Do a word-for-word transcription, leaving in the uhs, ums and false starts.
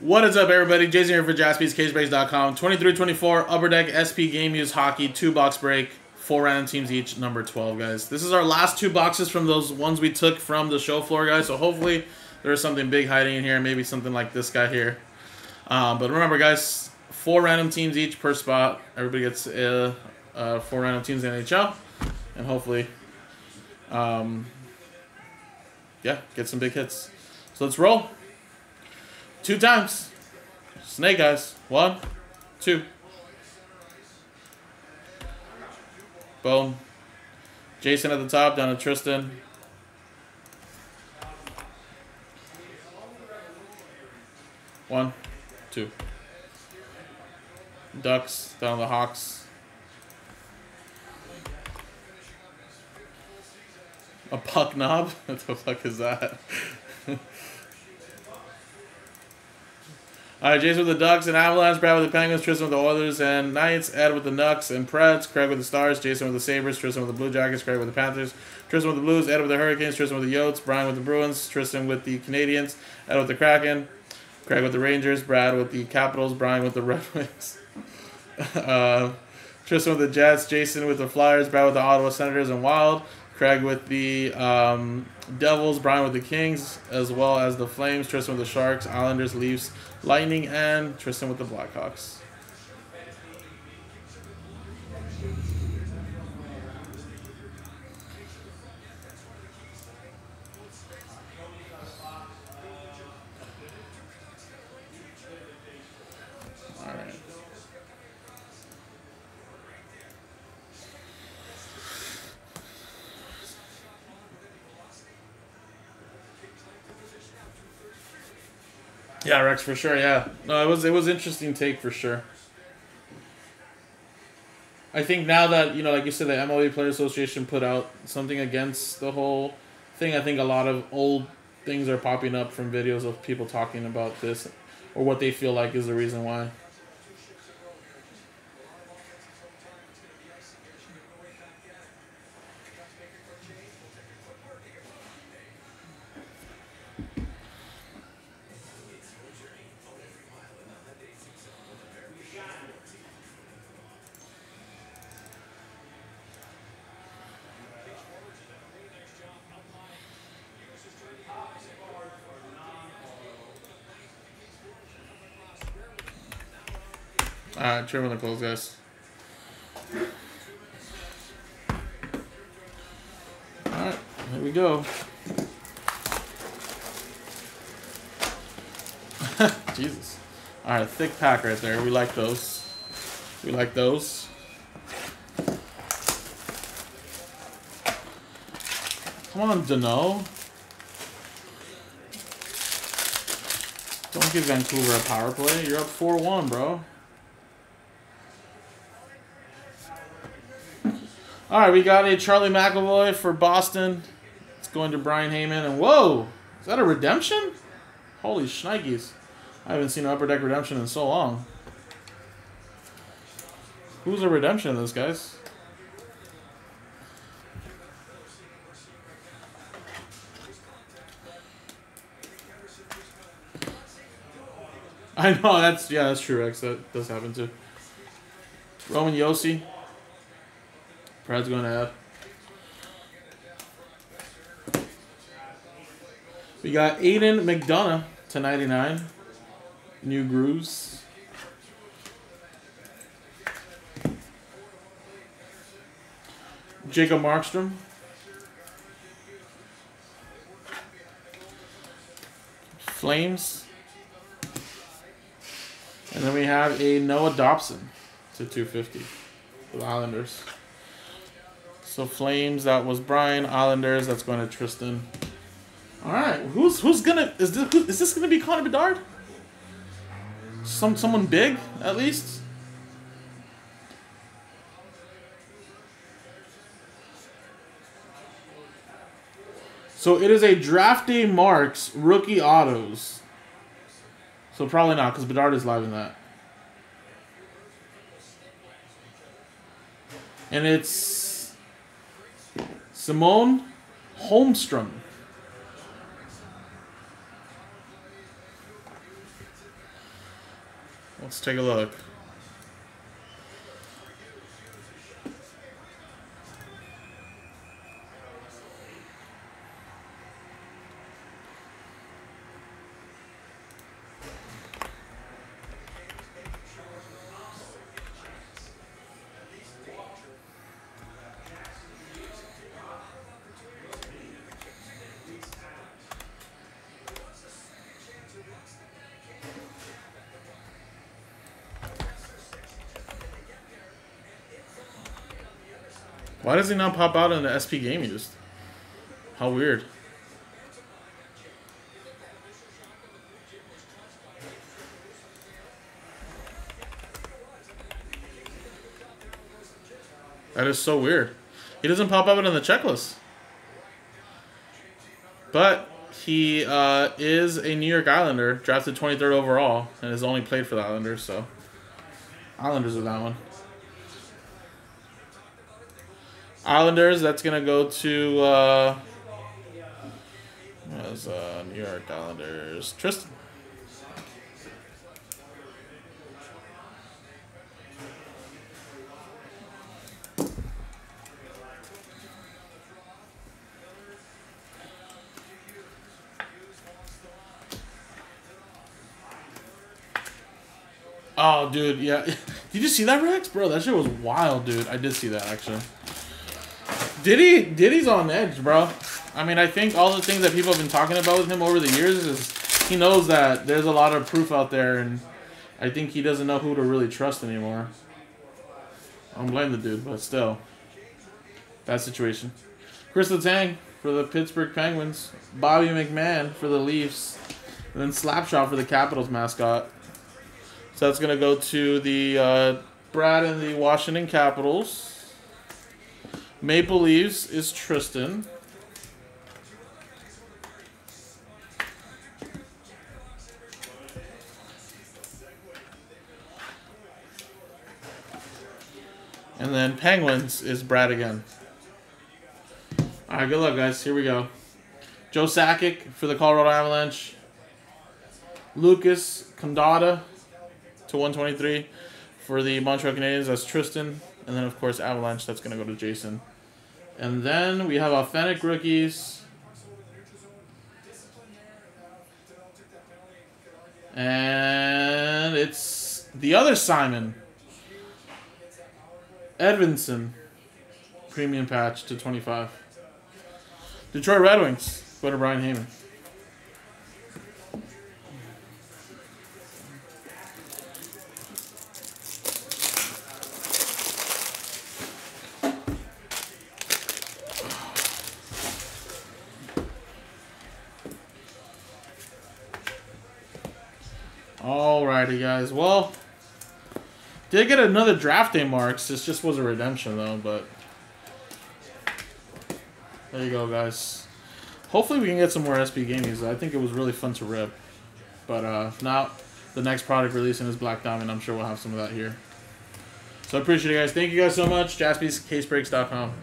What is up, everybody? Jason here for Jaspys Case Breaks dot com. twenty-three twenty-four Upper Deck S P Game Used Hockey two box break, four random teams each, number twelve, guys. This is our last two boxes from those ones we took from the show floor, guys. So hopefully there's something big hiding in here, maybe something like this guy here. Um, but remember, guys, four random teams each per spot. Everybody gets uh, uh, four random teams in the N H L, and hopefully, um, yeah, get some big hits. So let's roll. Two times. Snake eyes. One, two. Boom. Jason at the top, down to Tristan. One, two. Ducks, down to the Hawks. A puck knob? What the fuck is that? All right, Jason with the Ducks and Avalanche, Brad with the Penguins, Tristan with the Oilers and Knights, Ed with the Nucks and Preds, Craig with the Stars, Jason with the Sabres, Tristan with the Blue Jackets, Craig with the Panthers, Tristan with the Blues, Ed with the Hurricanes, Tristan with the Yotes, Brian with the Bruins, Tristan with the Canadiens, Ed with the Kraken, Craig with the Rangers, Brad with the Capitals, Brian with the Red Wings, uh, Tristan with the Jets, Jason with the Flyers, Brad with the Ottawa Senators and Wild, Craig with the um, Devils, Brian with the Kings, as well as the Flames, Tristan with the Sharks, Islanders, Leafs, Lightning, and Tristan with the Blackhawks. Yeah, Rex, for sure. Yeah, no, it was it was interesting take for sure. I think now that, you know, like you said, the M L B Player Association put out something against the whole thing. I think a lot of old things are popping up from videos of people talking about this or what they feel like is the reason why. Alright, trim on the clothes, guys. Alright, here we go. Jesus. Alright, thick pack right there. We like those. We like those. Come on, Dano. Don't give Vancouver a power play. You're up four one, bro. All right, we got a Charlie McAvoy for Boston. It's going to Brian Heyman. And whoa, is that a redemption? Holy shnikes. I haven't seen an Upper Deck redemption in so long. Who's a redemption of this, guys? I know, that's, yeah, that's true, Rex. That does happen too. Roman Yossi. Brad's going to have. We got Aiden McDonough to ninety-nine. New grooves. Jacob Markstrom. Flames. And then we have a Noah Dobson to two fifty for the Islanders. So Flames, that was Brian. Islanders, that's going to Tristan. All right, who's who's gonna is this who, is this gonna be Conor Bedard? Some someone big at least. So it is a draft day marks rookie autos. So probably not, because Bedard is live in that. And it's Simone Holmstrom. Let's take a look. Why does he not pop out in the S P Game Used? How weird. That is so weird. He doesn't pop out in the checklist. But he uh, is a New York Islander, drafted twenty-third overall, and has only played for the Islanders, so Islanders with that one. Islanders, that's going to go to uh, as, uh, New York Islanders. Tristan. Oh, dude, yeah. Did you see that, Rex? Bro, that shit was wild, dude. I did see that, actually. Diddy, Diddy's on edge, bro. I mean, I think all the things that people have been talking about with him over the years is he knows that there's a lot of proof out there, and I think he doesn't know who to really trust anymore. I don't blame the dude, but still. Bad situation. Chris Letang for the Pittsburgh Penguins. Bobby McMahon for the Leafs. And then Slapshot for the Capitals mascot. So that's going to go to the uh, Brad and the Washington Capitals. Maple Leafs is Tristan. And then Penguins is Brad again. All right, good luck, guys. Here we go. Joe Sakic for the Colorado Avalanche. Lucas Kondatto to one twenty-three for the Montreal Canadiens. That's Tristan. And then, of course, Avalanche. That's going to go to Jason. And then we have authentic rookies. And it's the other Simon. Edvinson. Premium patch to twenty-five. Detroit Red Wings. Go to Brian Heyman. Alrighty, guys. Well, did get another draft day marks. This just was a redemption, though, but there you go, guys. Hopefully we can get some more S P Game Used. I think it was really fun to rip. But uh, if not, the next product releasing is Black Diamond. I'm sure we'll have some of that here. So I appreciate it, guys. Thank you guys so much. Jaspys Case Breaks dot com.